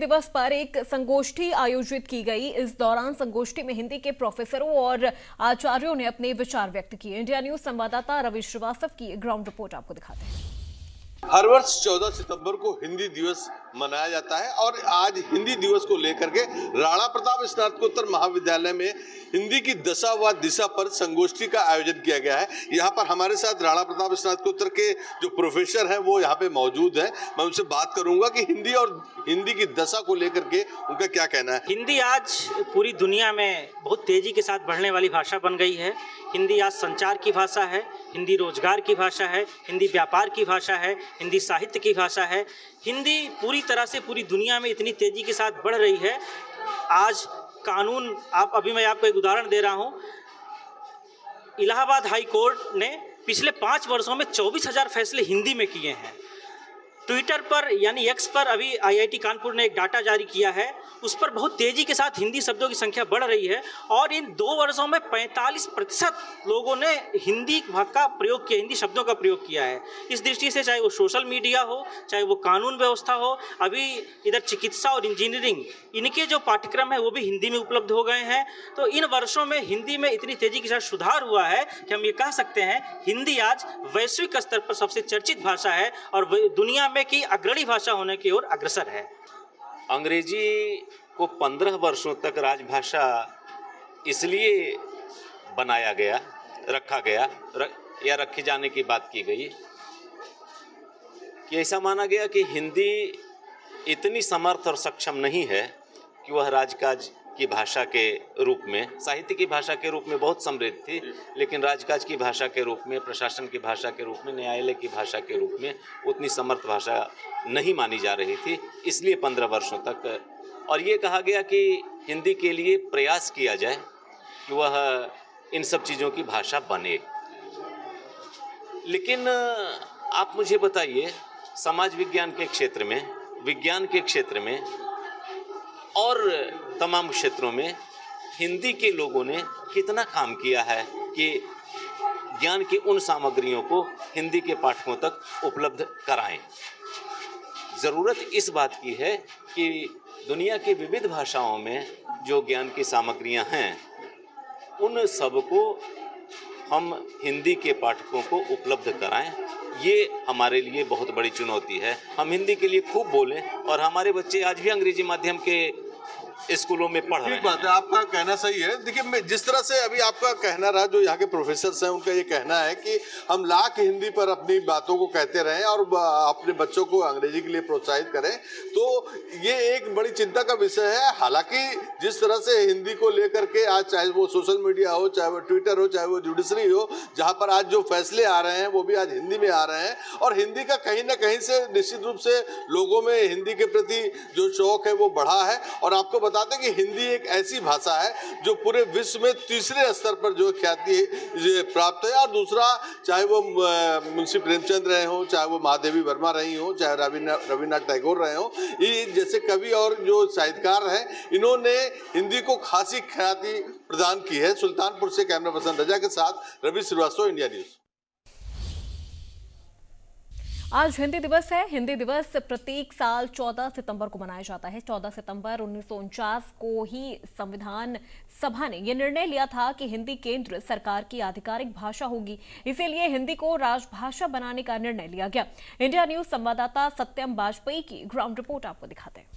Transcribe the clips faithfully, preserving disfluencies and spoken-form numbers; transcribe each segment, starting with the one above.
दिवस पर एक संगोष्ठी आयोजित की गई। इस दौरान संगोष्ठी में हिंदी के प्रोफेसरों और आचार्यों ने अपने विचार व्यक्त किए। इंडिया न्यूज संवाददाता रवि श्रीवास्तव की ग्राउंड रिपोर्ट आपको दिखाते हैं। हर वर्ष चौदह सितंबर को हिंदी दिवस मनाया जाता है और आज हिंदी दिवस को लेकर के राणा प्रताप स्नातकोत्तर महाविद्यालय में हिंदी की दशा व दिशा पर संगोष्ठी का आयोजन किया गया है। यहाँ पर हमारे साथ राणा प्रताप स्नातकोत्तर के जो प्रोफेसर हैं वो यहाँ पे मौजूद हैं। मैं उनसे बात करूँगा कि हिंदी और हिंदी की दशा को लेकर के उनका क्या कहना है। हिंदी आज पूरी दुनिया में बहुत तेजी के साथ बढ़ने वाली भाषा बन गई है। हिंदी आज संचार की भाषा है, हिंदी रोजगार की भाषा है, हिंदी व्यापार की भाषा है, हिंदी साहित्य की भाषा है। हिंदी पूरी तरह से पूरी दुनिया में इतनी तेजी के साथ बढ़ रही है। आज कानून, आप अभी मैं आपको एक उदाहरण दे रहा हूं, इलाहाबाद हाई कोर्ट ने पिछले पाँच वर्षों में चौबीस हज़ार फैसले हिंदी में किए हैं। ट्विटर पर यानी एक्स पर अभी आईआईटी कानपुर ने एक डाटा जारी किया है, उस पर बहुत तेज़ी के साथ हिंदी शब्दों की संख्या बढ़ रही है और इन दो वर्षों में पैंतालीस प्रतिशत लोगों ने हिंदी का प्रयोग किया, हिंदी शब्दों का प्रयोग किया है। इस दृष्टि से चाहे वो सोशल मीडिया हो, चाहे वो कानून व्यवस्था हो, अभी इधर चिकित्सा और इंजीनियरिंग, इनके जो पाठ्यक्रम है वो भी हिंदी में उपलब्ध हो गए हैं। तो इन वर्षों में हिंदी में इतनी तेज़ी के साथ सुधार हुआ है कि हम ये कह सकते हैं हिंदी आज वैश्विक स्तर पर सबसे चर्चित भाषा है और दुनिया की अग्रणी भाषा होने की ओर अग्रसर है। अंग्रेजी को पंद्रह वर्षों तक राजभाषा इसलिए बनाया गया, रखा गया र, या रखे जाने की बात की गई कि ऐसा माना गया कि हिंदी इतनी समर्थ और सक्षम नहीं है कि वह राजकाज की भाषा के रूप में, साहित्य की भाषा के रूप में बहुत समृद्ध थी, लेकिन राजकाज की भाषा के रूप में, प्रशासन की भाषा के रूप में, न्यायालय की भाषा के रूप में उतनी समर्थ भाषा नहीं मानी जा रही थी, इसलिए पंद्रह वर्षों तक। और ये कहा गया कि हिंदी के लिए प्रयास किया जाए कि वह इन सब चीज़ों की भाषा बने। लेकिन आप मुझे बताइए, समाज विज्ञान के क्षेत्र में, विज्ञान के क्षेत्र में और तमाम क्षेत्रों में हिंदी के लोगों ने कितना काम किया है कि ज्ञान की उन सामग्रियों को हिंदी के पाठकों तक उपलब्ध कराएं। ज़रूरत इस बात की है कि दुनिया की विविध भाषाओं में जो ज्ञान की सामग्रियां हैं उन सब को हम हिंदी के पाठकों को उपलब्ध कराएं। ये हमारे लिए बहुत बड़ी चुनौती है। हम हिंदी के लिए खूब बोलें और हमारे बच्चे आज भी अंग्रेजी माध्यम के स्कूलों में पढ़ रहे हैं। ठीक बात है, आपका कहना सही है। देखिए, जिस तरह से अभी आपका कहना रहा, जो यहाँ के प्रोफेसर्स हैं उनका ये कहना है कि हम लाख हिंदी पर अपनी बातों को कहते रहें और अपने बच्चों को अंग्रेजी के लिए प्रोत्साहित करें, तो ये एक बड़ी चिंता का विषय है। हालांकि जिस तरह से हिंदी को लेकर के आज चाहे वो सोशल मीडिया हो, चाहे वो ट्विटर हो, चाहे वो जुडिशरी हो, जहाँ पर आज जो फैसले आ रहे हैं वो भी आज हिंदी में आ रहे हैं और हिंदी का कहीं ना कहीं से निश्चित रूप से लोगों में हिंदी के प्रति जो शौक है वो बढ़ा है। और आपको बताते कि हिंदी एक ऐसी भाषा है जो पूरे विश्व में तीसरे स्तर पर जो ख्याति प्राप्त है। और दूसरा, चाहे वो मुंशी प्रेमचंद रहे हों, चाहे वो महादेवी वर्मा रही हों, चाहे रविन्द्रनाथ टैगोर रहे हों, ये जैसे कवि और जो साहित्यकार हैं इन्होंने हिंदी को खासी ख्याति प्रदान की है। सुल्तानपुर से कैमरा पर्सन रजा के साथ रवि श्रीवास्तव, इंडिया न्यूज़। आज हिंदी दिवस है। हिंदी दिवस प्रत्येक साल चौदह सितंबर को मनाया जाता है। चौदह सितंबर उन्नीस सौ उनचास को ही संविधान सभा ने यह निर्णय लिया था कि हिंदी केंद्र सरकार की आधिकारिक भाषा होगी, इसीलिए हिंदी को राजभाषा बनाने का निर्णय लिया गया। इंडिया न्यूज संवाददाता सत्यम वाजपेयी की ग्राउंड रिपोर्ट आपको दिखाते हैं।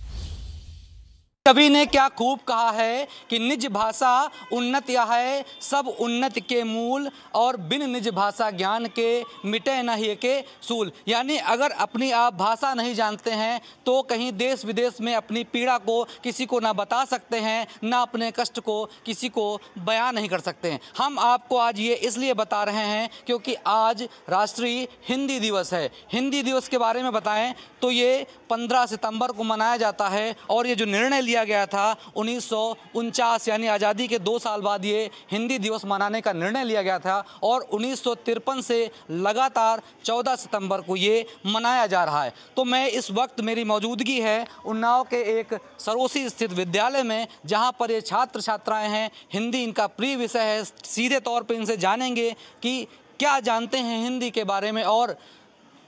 कवि ने क्या खूब कहा है कि निज भाषा उन्नत या है सब उन्नत के मूल, और बिन निज भाषा ज्ञान के मिटे न ही के सूल। यानी अगर अपनी आप भाषा नहीं जानते हैं तो कहीं देश विदेश में अपनी पीड़ा को किसी को ना बता सकते हैं, ना अपने कष्ट को किसी को बयां नहीं कर सकते हैं। हम आपको आज ये इसलिए बता रहे हैं क्योंकि आज राष्ट्रीय हिंदी दिवस है। हिंदी दिवस के बारे में बताएँ तो ये पंद्रह सितम्बर को मनाया जाता है और ये जो निर्णय लिया गया था उन्नीस सौ उनचास यानी आज़ादी के दो साल बाद ये हिंदी दिवस मनाने का निर्णय लिया गया था और उन्नीस सौ तिरपन से लगातार चौदह सितंबर को ये मनाया जा रहा है। तो मैं इस वक्त, मेरी मौजूदगी है उन्नाव के एक सरोसी स्थित विद्यालय में, जहां पर ये छात्र छात्राएं हैं। हिंदी इनका प्रिय विषय है। सीधे तौर पर इनसे जानेंगे कि क्या जानते हैं हिंदी के बारे में और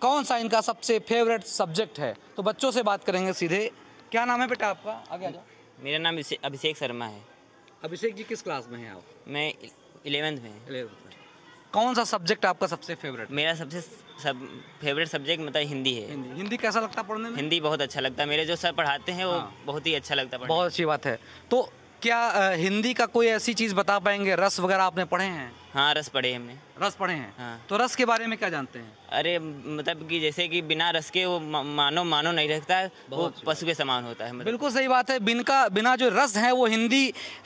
कौन सा इनका सबसे फेवरेट सब्जेक्ट है। तो बच्चों से बात करेंगे सीधे। क्या नाम है बेटा आपका? आगे आ जाओ। मेरा नाम अभिषेक शर्मा है। अभिषेक जी, किस क्लास में हैं आप? मैं इलेवेंथ में। इलेवेंथ में। कौन सा सब्जेक्ट आपका सबसे फेवरेट? मेरा सबसे सब फेवरेट सब्जेक्ट मतलब हिंदी है। हिंदी, हिंदी कैसा लगता पढ़ने में? हिंदी बहुत अच्छा लगता है, मेरे जो सर पढ़ाते हैं वो बहुत ही अच्छा लगता है। बहुत अच्छी बात है। तो क्या हिंदी का कोई ऐसी चीज़ बता पाएंगे, रस वगैरह आपने पढ़े हैं? हाँ, रस पढ़े हमने। रस पढ़े हैं? हाँ। तो रस के बारे में क्या जानते हैं? अरे मतलब कि जैसे कि बिना रस के वो मानो मानो नहीं रखता है, वो पशु के समान होता है। मतलब बिल्कुल सही बात है। बिनका बिना जो रस है वो हिंदी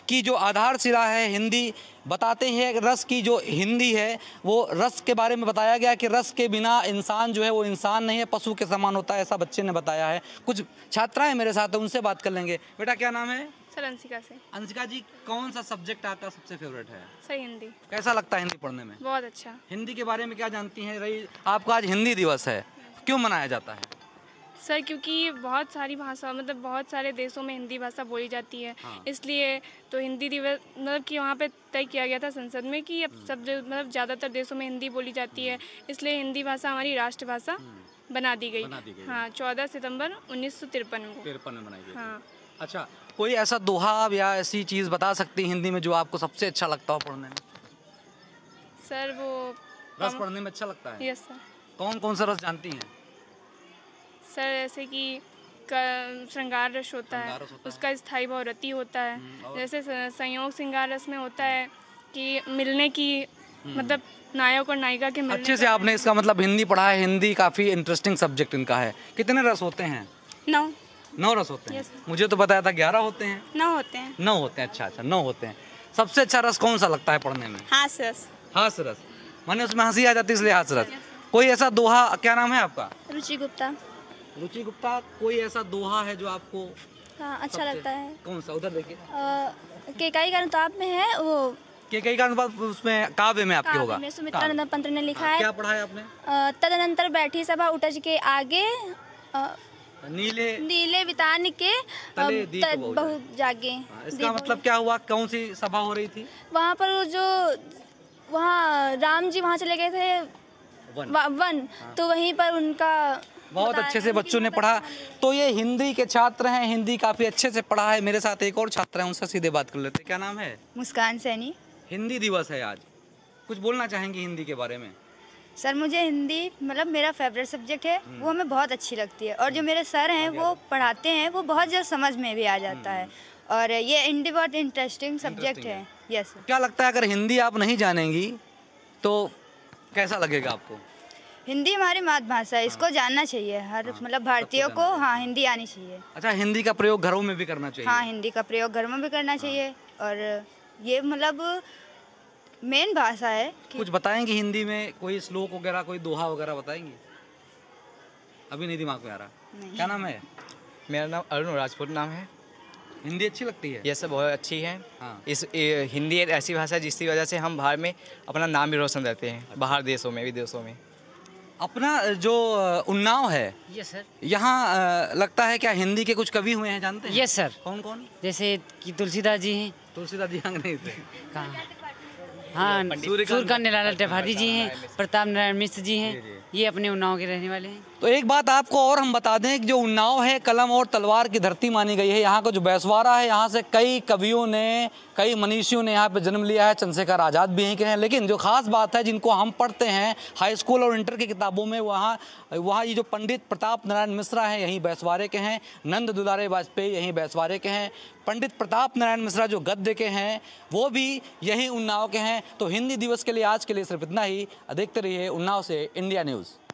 की जो आधारशिला है, हिंदी बताते हैं रस की जो हिंदी है, वो रस के बारे में बताया गया कि रस के बिना इंसान जो है वो इंसान नहीं है, पशु के समान होता है, ऐसा बच्चे ने बताया है। कुछ छात्राएं मेरे साथ हैं, उनसे बात कर लेंगे। बेटा क्या नाम है? सर अंशिका से। अंशिका जी, कौन सा सब्जेक्ट आपका सबसे फेवरेट है? सर हिंदी। कैसा लगता है हिंदी पढ़ने में? बहुत अच्छा। हिंदी के बारे में क्या जानती हैं? रही आपका आज हिंदी दिवस है, क्यों मनाया जाता है? सर क्योंकि बहुत सारी भाषा मतलब बहुत सारे देशों में हिंदी भाषा बोली जाती है। हाँ। इसलिए तो हिंदी दिवस मतलब कि वहाँ पे तय किया गया था संसद में कि अब सब मतलब ज़्यादातर देशों में हिंदी बोली जाती है, इसलिए हिंदी भाषा हमारी राष्ट्रभाषा बना दी गई। हाँ, चौदह सितम्बर उन्नीस सौ तिरपन को तिरपन में बनाई गई। हाँ। अच्छा, कोई ऐसा दोहा या ऐसी चीज़ बता सकती हैं हिंदी में जो आपको सबसे अच्छा लगता हो पढ़ने में? सर वो रस पढ़ने में अच्छा लगता है। Yes sir. कौन कौन सा रस जानती हैं? सर जैसे कि श्रृंगार रस होता है, उसका स्थायी बहुरती होता है, जैसे संयोग श्रृंगार रस में होता है कि मिलने की मतलब नायक और नायिका के मिलने। अच्छे से आपने इसका मतलब हिंदी पढ़ा है। हिंदी काफ़ी इंटरेस्टिंग सब्जेक्ट इनका है। कितने रस होते हैं? नौ। नौ रस होते हैं? मुझे तो बताया था ग्यारह होते हैं। नौ होते हैं। नौ होते हैं। अच्छा अच्छा, नौ होते हैं। सबसे अच्छा रस कौन सा लगता है पढ़ने में? हास रस। हास रस माने उसमें हंसी आ जाती है, इसलिए हास रस। कोई ऐसा दोहा, क्या नाम है आपका? रुचि गुप्ता। रुचि गुप्ता, कोई ऐसा दोहा है जो आपको हाँ, अच्छा लगता है? कौन सा? उधर देखिए। केकई का अनुताप में है वो। केकई का अनुताप उसमें काव्य में आपके होगा। सुमित्रानंद पंत ने लिखा है। क्या पढ़ा है आपने? तदनंतर बैठी सभा उठज के आगे, नीले नीले वितान के बहुत जागे। इसका मतलब क्या हुआ? कौन सी सभा हो रही थी? वहाँ पर जो वहाँ राम जी वहाँ चले गए थे वन, वन। हाँ। तो वहीं पर उनका बहुत अच्छे से बच्चों ने पढ़ा। तो ये हिंदी के छात्र हैं, हिंदी काफी अच्छे से पढ़ा है। मेरे साथ एक और छात्र हैं, उनसे सीधे बात कर लेते हैं। क्या नाम है? मुस्कान सैनी। हिंदी दिवस है आज, कुछ बोलना चाहेंगी हिंदी के बारे में? सर मुझे हिंदी मतलब मेरा फेवरेट सब्जेक्ट है, वो हमें बहुत अच्छी लगती है, और जो मेरे सर हैं वो पढ़ाते हैं वो बहुत जल्द समझ में भी आ जाता है, और ये हिंदी बहुत इंटरेस्टिंग सब्जेक्ट है। यस। क्या लगता है अगर हिंदी आप नहीं जानेंगी तो कैसा लगेगा आपको? हिंदी हमारी मातृभाषा है, इसको जानना चाहिए हर मतलब भारतीयों को। हाँ, हिंदी आनी चाहिए। अच्छा, हिंदी का प्रयोग घरों में भी करना चाहिए? हाँ, हिंदी का प्रयोग घरों में भी करना चाहिए, और ये मतलब मेन भाषा है। कुछ बताएंगे हिंदी में, कोई श्लोक वगैरह, कोई दोहा वगैरह बताएंगे? अभी नहीं दिमाग में आ रहा। क्या नाम है? मेरा नाम अरुण राजपूत नाम है। हिंदी अच्छी लगती है? यस सर, बहुत अच्छी है। हाँ। इस ए, हिंदी एक ऐसी भाषा है जिसकी वजह से हम बाहर में अपना नाम भी रोशन करते हैं। अच्छा। बाहर देशों में, विदेशों में। अपना जो उन्नाव है, यस सर, यहाँ लगता है क्या हिंदी के कुछ कवि हुए हैं, जानते हैं? Yes sir. कौन कौन? जैसे कि तुलसीदास जी हैं। तुलसीदास जी यहाँ नहीं थे। कहाँ? हाँ, सूर्यकांत निराला त्रिपाठी जी हैं, प्रताप नारायण मिश्र जी हैं, ये अपने उन्नाव के रहने वाले हैं। तो एक बात आपको और हम बता दें कि जो उन्नाव है कलम और तलवार की धरती मानी गई है। यहाँ का जो बैसवारा है, यहाँ से कई कवियों ने, कई मनीषियों ने यहाँ पे जन्म लिया है। चंद्रशेखर आज़ाद भी यहीं के हैं। लेकिन जो खास बात है, जिनको हम पढ़ते हैं हाई स्कूल और इंटर की किताबों में, वहाँ वहाँ ये जो पंडित प्रताप नारायण मिश्रा हैं यहीं बैसवारे के हैं, नंद दुलारे वाजपेयी यहीं बैसवारे के हैं, पंडित प्रताप नारायण मिश्रा जो गद्य के हैं वो भी यहीं उन्नाव के हैं। तो हिंदी दिवस के लिए आज के लिए सिर्फ इतना ही। देखते रहिए उन्नाव से इंडिया न्यूज़।